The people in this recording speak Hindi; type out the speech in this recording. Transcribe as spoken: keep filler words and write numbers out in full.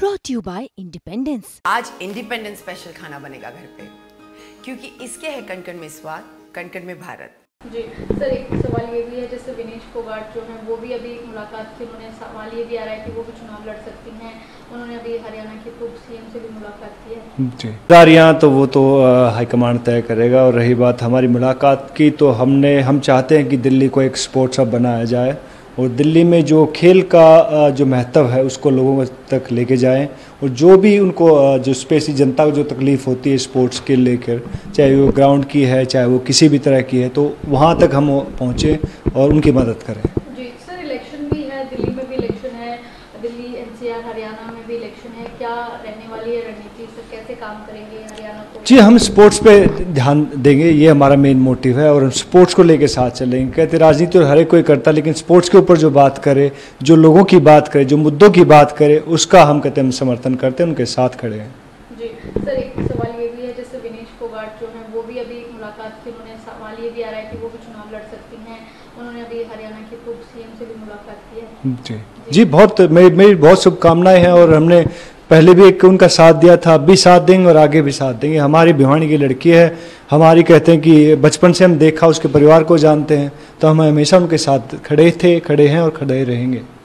brought to you by Independence। आज इंडिपेंडेंस स्पेशल खाना बनेगा घर पे, क्योंकि इसके है कणकण में स्वाद, कणकण में भारत। जी सर, एक सवाल ये भी है, जैसे विनेश फोगाट जो हैं वो भी अभी एक मुलाकात थी, उन्होंने सवाल ये भी आ रहा है कि वो भी चुनाव लड़ सकती हैं, उन्होंने अभी हरियाणा के पूर्व सीएम से भी मुलाकात की है। जी तो वो तो हाईकमांड तय करेगा। और रही बात हमारी मुलाकात की, तो हमने हम चाहते हैं कि दिल्ली को एक स्पोर्ट्स हब बनाया जाए और दिल्ली में जो खेल का जो महत्व है उसको लोगों तक लेके जाएं, और जो भी उनको जो स्पेसी जनता को जो तकलीफ़ होती है स्पोर्ट्स के लेकर, चाहे वो ग्राउंड की है चाहे वो किसी भी तरह की है, तो वहां तक हम पहुंचें और उनकी मदद करें। जी सर, इलेक्शन भी है, दिल्ली में भी इलेक्शन है, Delhi N C R Haryana में भी इलेक्शन है, क्या रहने वाली है रणनीति, सर कैसे काम करेंगे हरियाणा को? जी हम स्पोर्ट्स पे ध्यान देंगे, ये हमारा मेन मोटिव है, और हम स्पोर्ट्स को लेके साथ चलेंगे। कहते राजनीति तो हर एक कोई करता, लेकिन स्पोर्ट्स के ऊपर जो बात करे, जो लोगों की बात करे, जो मुद्दों की बात करे, उसका हम कहते हम समर्थन करते हैं, उनके साथ खड़े हैं। जी सर, एक सवाल ये भी है, जैसे विनेश फोगाट जो है वो भी अभी एक मुलाकात थी, उन्होंने सवाल ये भी आ रहा है कि वो भी चुनाव लड़ सकती हैं, उन्होंने अभी हरियाणा के पूर्व सीएम से भी मुलाकात की है। जी जी बहुत मेरी मेरी बहुत शुभकामनाएं हैं, और हमने पहले भी एक उनका साथ दिया था, अब भी साथ देंगे और आगे भी साथ देंगे। हमारी भिवानी की लड़की है, हमारी कहते हैं कि बचपन से हम देखा, उसके परिवार को जानते हैं, तो हम हमेशा उनके साथ खड़े थे, खड़े हैं और खड़े रहेंगे।